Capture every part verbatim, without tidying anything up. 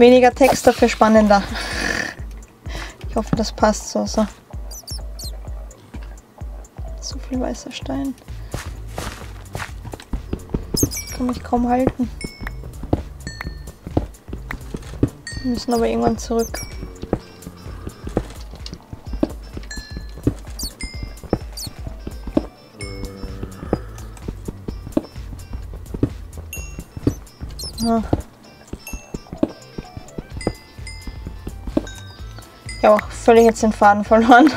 Weniger Text, dafür spannender. Ich hoffe, das passt so. So, so viel weißer Stein. Ich kann mich kaum halten. Wir müssen aber irgendwann zurück. Ah. Ich habe auch völlig jetzt den Faden verloren.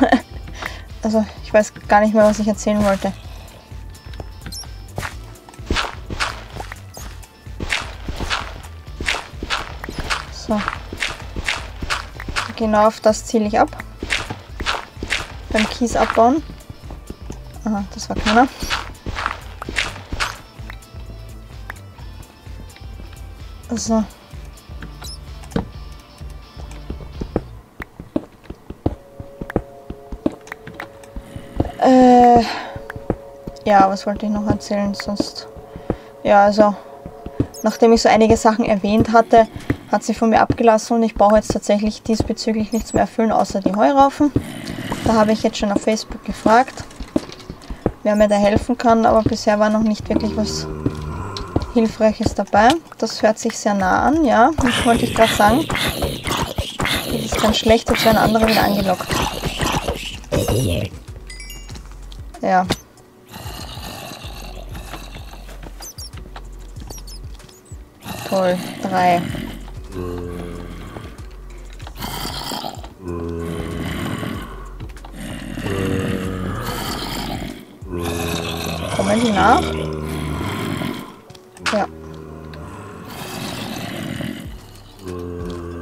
Also ich weiß gar nicht mehr, was ich erzählen wollte. So. Genau auf das ziele ich ab. Beim Kies abbauen. Aha, das war keiner. So. Äh, ja, was wollte ich noch erzählen sonst? Ja, also, nachdem ich so einige Sachen erwähnt hatte, hat sie von mir abgelassen und ich brauche jetzt tatsächlich diesbezüglich nichts mehr erfüllen, außer die Heuraufen. Da habe ich jetzt schon auf Facebook gefragt, wer mir da helfen kann, aber bisher war noch nicht wirklich was Hilfreiches dabei. Das hört sich sehr nah an, ja, das wollte ich gerade sagen. Das ist ganz schlecht, als wären andere wieder angelockt. Ja. Toll, drei. Kommen die nach? Ja.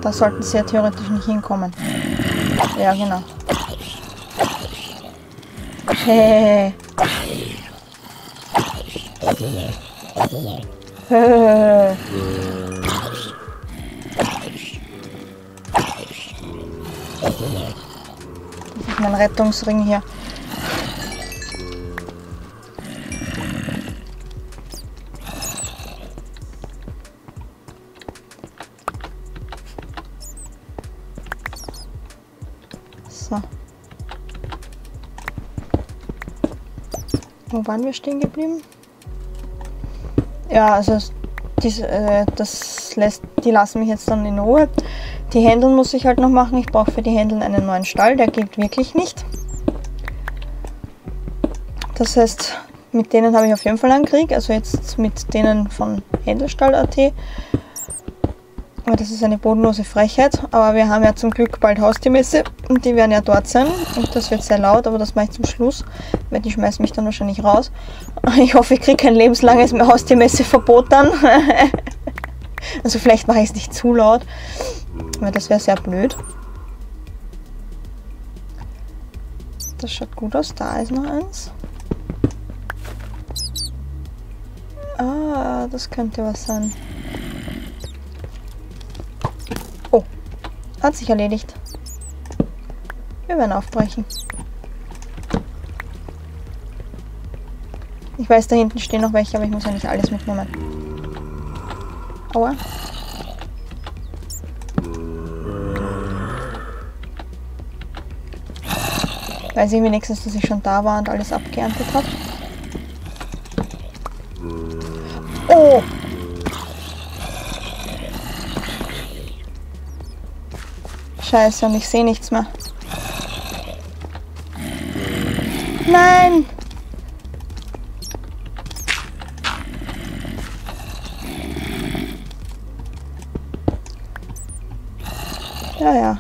Da sollten sie ja theoretisch nicht hinkommen. Ja, genau. Hey. Hey. Das ist mein Rettungsring hier. So. Wo waren wir stehen geblieben? Ja, also dies, äh, das lässt, die lassen mich jetzt dann in Ruhe. Die Händeln muss ich halt noch machen. Ich brauche für die Händeln einen neuen Stall. Der gilt wirklich nicht. Das heißt, mit denen habe ich auf jeden Fall einen Krieg. Also jetzt mit denen von Händelstall punkt at. Das ist eine bodenlose Frechheit. Aber wir haben ja zum Glück bald Haustiermesse. Und die werden ja dort sein. Und das wird sehr laut. Aber das mache ich zum Schluss. Weil die schmeißen mich dann wahrscheinlich raus. Ich hoffe, ich kriege kein lebenslanges Haustiermesseverbot dann. Also vielleicht mache ich es nicht zu laut, weil das wäre sehr blöd. Das schaut gut aus, da ist noch eins. Ah, das könnte was sein. Oh, hat sich erledigt. Wir werden aufbrechen. Ich weiß, da hinten stehen noch welche, aber ich muss ja nicht alles mitnehmen. Aua. Weiß ich wenigstens, dass ich schon da war und alles abgeerntet habe. Oh! Scheiße, und ich sehe nichts mehr. Nein! Ja, ja.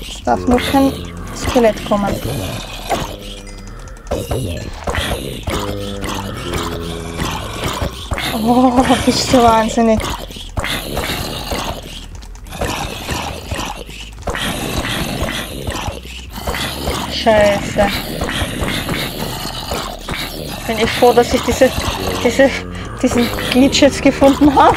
Es darf nur kein Skelett kommen. Oh, bist du wahnsinnig. Scheiße. Bin ich froh, dass ich diese... diese diesen Glitch jetzt gefunden habe.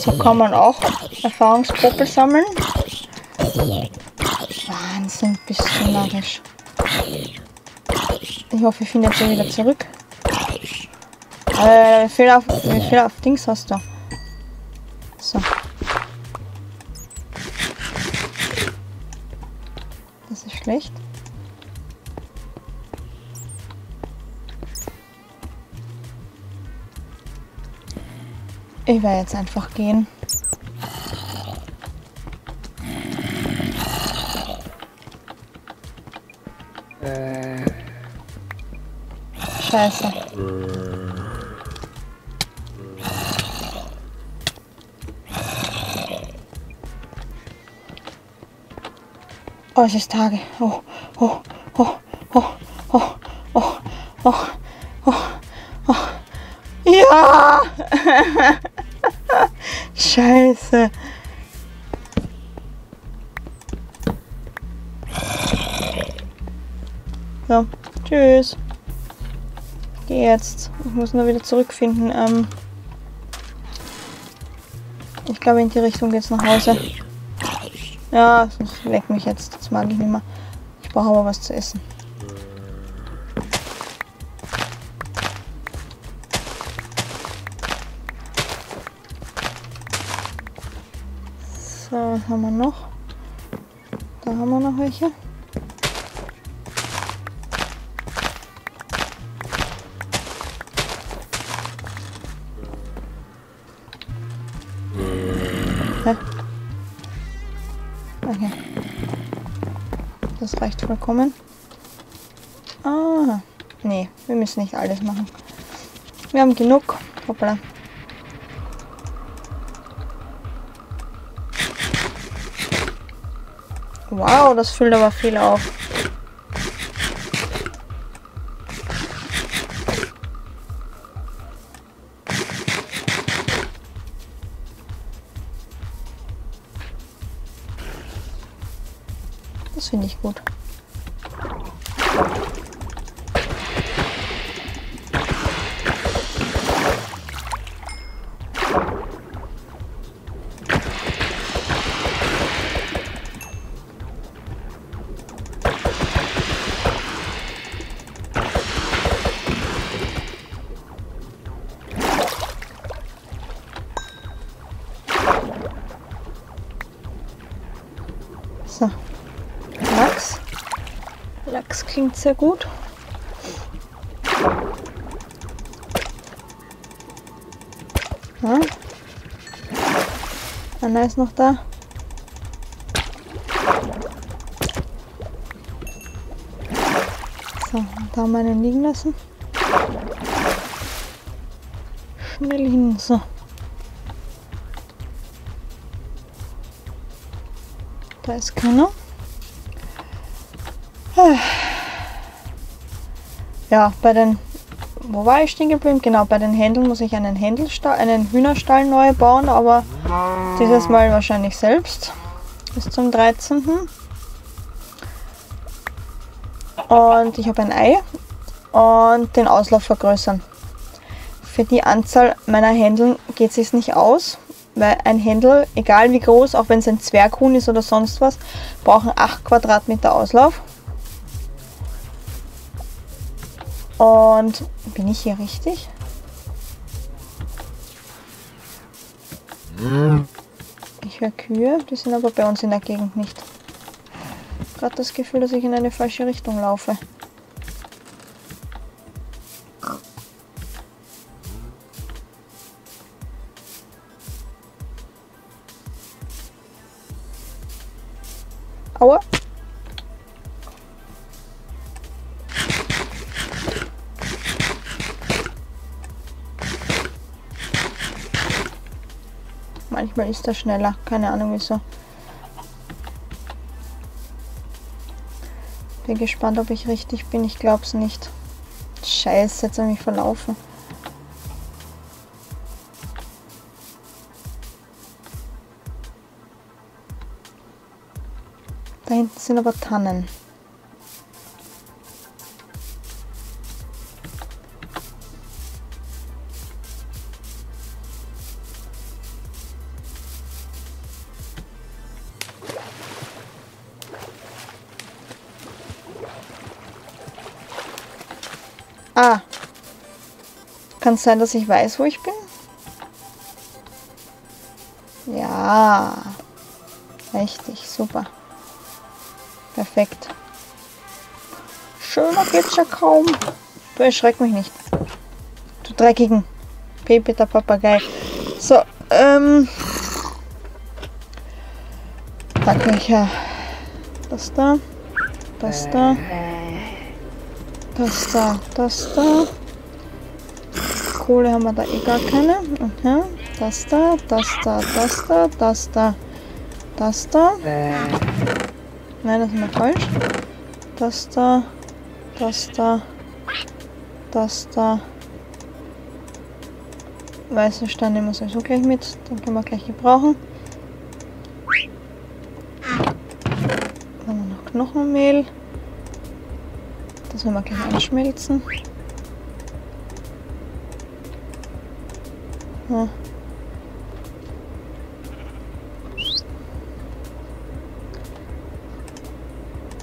So kann man auch Erfahrungspopel sammeln. Wahnsinn, bist du narrisch. Ich hoffe, ich finde jetzt wieder zurück. Äh, Fehler auf, Fehler auf Dings hast du. So. Das ist schlecht. Ich werde jetzt einfach gehen. Scheiße. Oh, es ist Tage. Oh, oh, oh, oh, oh, oh, oh, oh, oh. Ja! Scheiße. So, tschüss. Geh jetzt. Ich muss nur wieder zurückfinden. Ähm ich glaube, in die Richtung geht's nach Hause. Ja, sonst weckt mich jetzt. Das mag ich nicht mehr. Ich brauche aber was zu essen. So, was haben wir noch? Da haben wir noch welche. Hä? Okay. Das reicht vollkommen. Ah, nee, wir müssen nicht alles machen. Wir haben genug. Hoppla. Wow, das füllt aber viel auf. Das finde ich gut. Lachs klingt sehr gut. Ja. Anna ist noch da. So, da haben wir einen liegen lassen. Schnell hin, so. Da ist keiner. Ja, bei den, wo war ich stehen geblieben? Genau, bei den Händeln muss ich einen Händelstall, einen Hühnerstall neu bauen, aber dieses Mal wahrscheinlich selbst. Bis zum dreizehnten Und ich habe ein Ei und den Auslauf vergrößern. Für die Anzahl meiner Händeln geht es sich nicht aus, weil ein Händel, egal wie groß, auch wenn es ein Zwerghuhn ist oder sonst was, brauchen acht Quadratmeter Auslauf. Und bin ich hier richtig? Mm. Ich höre Kühe, die sind aber bei uns in der Gegend nicht. Ich habe gerade das Gefühl, dass ich in eine falsche Richtung laufe. Aua! Manchmal ist er schneller, keine Ahnung wieso. Bin gespannt, ob ich richtig bin, ich glaube es nicht. Scheiße, jetzt habe ich mich verlaufen. Da hinten sind aber Tannen. Ah. Kann es sein, dass ich weiß, wo ich bin? Ja. Richtig, super. Perfekt. Schöner geht's ja kaum. Du erschreck mich nicht. Du dreckigen Baby, der Papagei. So, ähm. Pack mich ja. Das da. Das da. Das da. Das da. Kohle haben wir da eh gar keine. Mhm. Das da. Das da. Das da. Das da. Das da. Nein, das ist mal falsch. Das da. Das da. Das da. Weißen Stein nehmen wir sowieso gleich mit. Den können wir gleich gebrauchen. Dann haben wir noch Knochenmehl. Das werden wir gleich einschmelzen. Ja.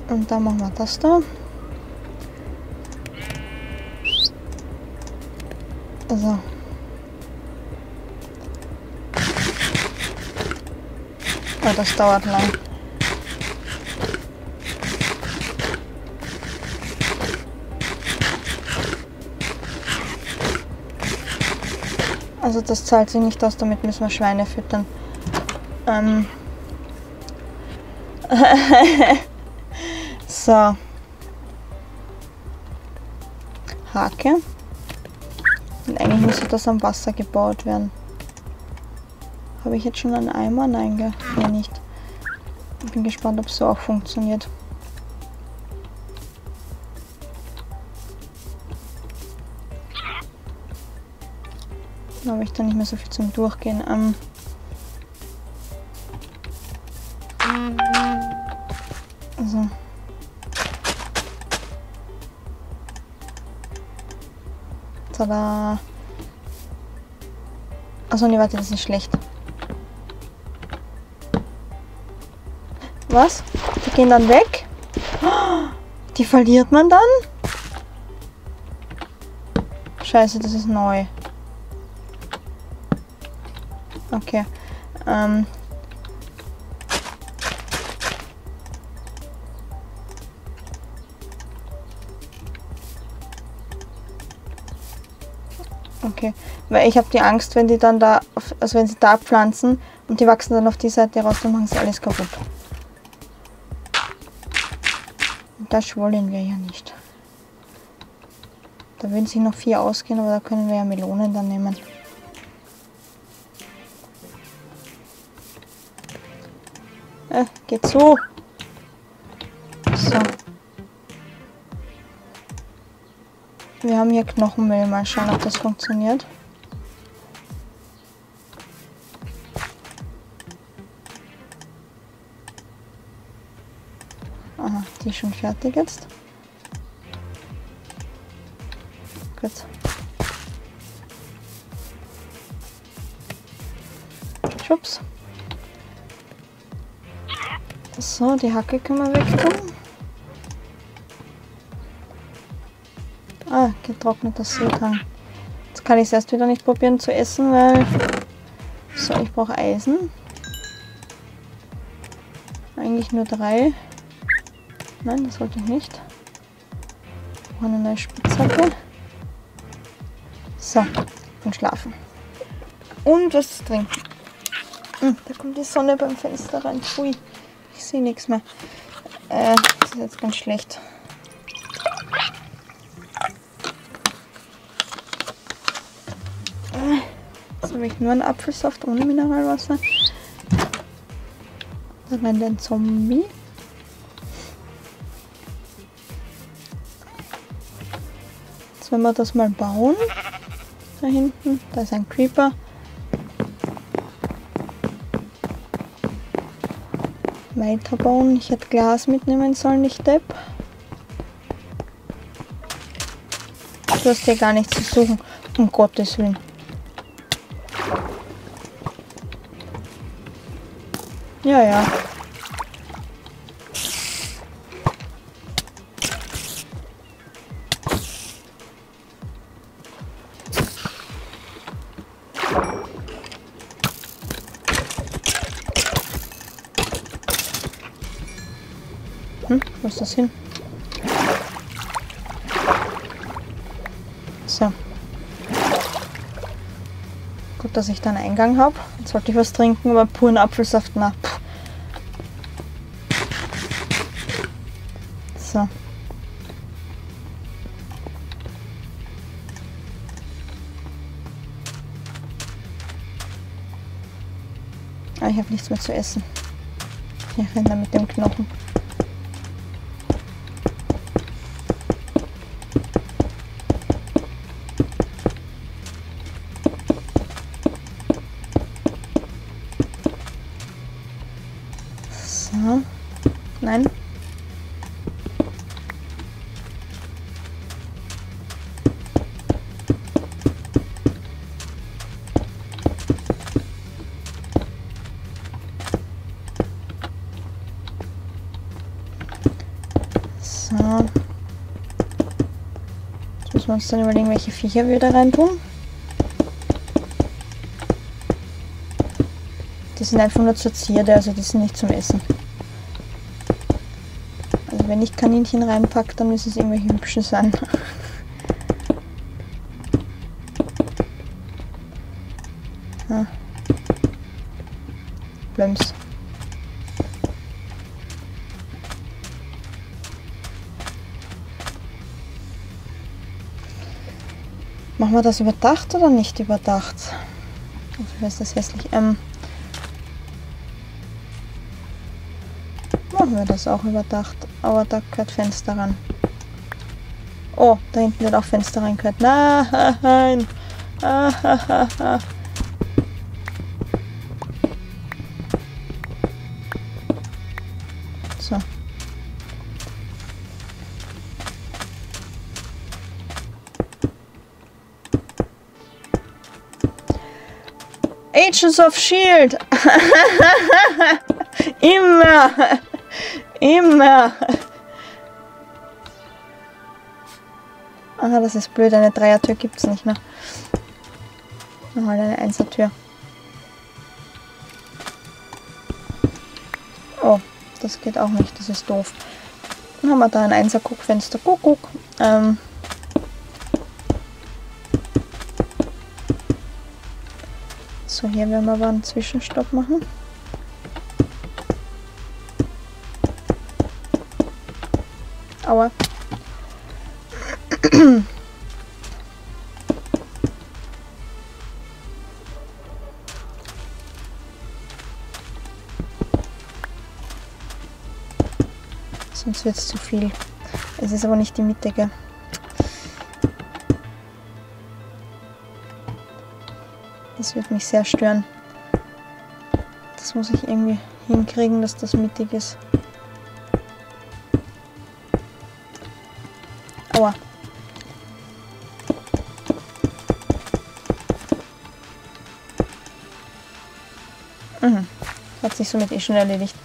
Und dann machen wir das da. So. Oh, das dauert lang. Also das zahlt sich nicht aus, damit müssen wir Schweine füttern. Ähm. So. Hake. Und eigentlich müsste das am Wasser gebaut werden. Habe ich jetzt schon einen Eimer? Nein, gell? Nee, nicht. Ich bin gespannt, ob es so auch funktioniert. Da habe ich dann nicht mehr so viel zum Durchgehen. Ähm also. Tada! Achso, nee, warte, das ist schlecht. Was? Die gehen dann weg? Die verliert man dann? Scheiße, das ist neu. Okay. Ähm. Okay. Weil ich habe die Angst, wenn die dann da, auf, also wenn sie da pflanzen und die wachsen dann auf die Seite raus, dann machen sie alles kaputt. Das wollen wir ja nicht. Da würden sich noch vier ausgehen, aber da können wir ja Melonen dann nehmen. Äh, geht so. So. Wir haben hier Knochenmehl. Mal schauen, ob das funktioniert. Aha, die ist schon fertig jetzt. Gut. Schwupps. So, die Hacke können wir wegtun. Ah, getrockneter Seetang. Jetzt kann ich es erst wieder nicht probieren zu essen, weil... So, ich brauche Eisen. Eigentlich nur drei. Nein, das wollte ich nicht. Ich brauche eine neue Spitzhacke. So, und schlafen. Und was zu trinken. Hm, da kommt die Sonne beim Fenster rein. Pfui, ich sehe nichts mehr. Äh, das ist jetzt ganz schlecht. Äh, jetzt habe ich nur einen Apfelsaft ohne Mineralwasser. Da rennt ein Zombie. Wenn wir das mal bauen, da hinten, da ist ein Creeper. Weiter bauen, ich hätte Glas mitnehmen sollen, nicht Depp. Du hast hier gar nichts zu suchen, um Gottes Willen. Ja, ja. Hm? Wo ist das hin? So. Gut, dass ich da einen Eingang habe. Jetzt wollte ich was trinken, aber puren Apfelsaft, na. So. Ah, ich habe nichts mehr zu essen. Ich renne da mit dem Knochen. So. Nein. So. Jetzt müssen wir uns dann überlegen, welche Viecher wir da rein tun. Die sind einfach nur zur Zierde, also die sind nicht zum Essen. Also wenn ich Kaninchen reinpacke, dann müssen es irgendwelche hübschen sein. Ah. Blems. Machen wir das überdacht oder nicht überdacht? Ich weiß, das hässlich. Ähm, machen wir das auch überdacht. Aber da gehört Fenster ran. Oh, da hinten wird auch Fenster rein gehört. Nein! Ah, ah, ah, ah. So. Agents of Shield! Immer! Immer! Ah, das ist blöd, eine Dreiertür gibt es nicht mehr. Nochmal eine Einsertür. Oh, das geht auch nicht, das ist doof. Dann haben wir da ein Einser-Guckfenster. Guck, guck. Ähm. So, hier werden wir aber einen Zwischenstopp machen. Aua. Sonst wird es zu viel. Es ist aber nicht die Mitte, gell? Das wird mich sehr stören. Das muss ich irgendwie hinkriegen, dass das mittig ist. Aua. Mhm. Hat sich somit eh schon erledigt.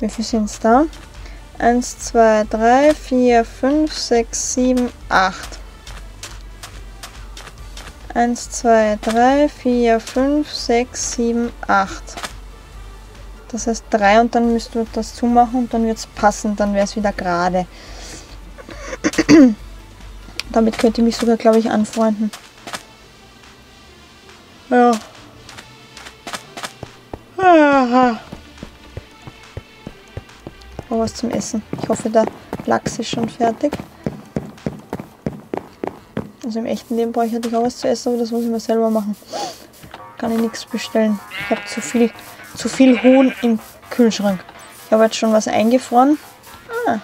Wie viel sind es da? eins, zwei, drei, vier, fünf, sechs, sieben, acht. eins, zwei, drei, vier, fünf, sechs, sieben, acht. Das heißt drei und dann müsst ihr das zumachen und dann wird es passen, dann wäre es wieder gerade. Damit könnt ihr mich sogar, glaube ich, anfreunden. Ja. Was zum Essen. Ich hoffe, der Lachs ist schon fertig. Also im echten Leben brauche ich natürlich auch was zu essen, aber das muss ich mir selber machen. Kann ich nichts bestellen. Ich habe zu viel, zu viel Huhn im Kühlschrank. Ich habe jetzt schon was eingefroren. Ah.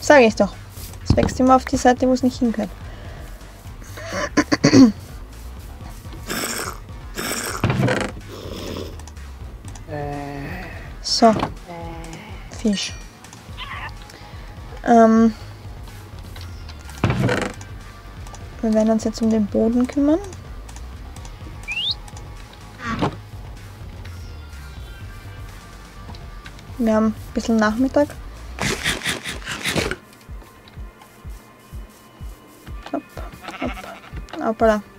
Sage ich doch. Es wächst immer auf die Seite, wo es nicht hingehört. So, Fisch. Ähm, wir werden uns jetzt um den Boden kümmern. Wir haben ein bisschen Nachmittag. Hopp, hopp, hoppala.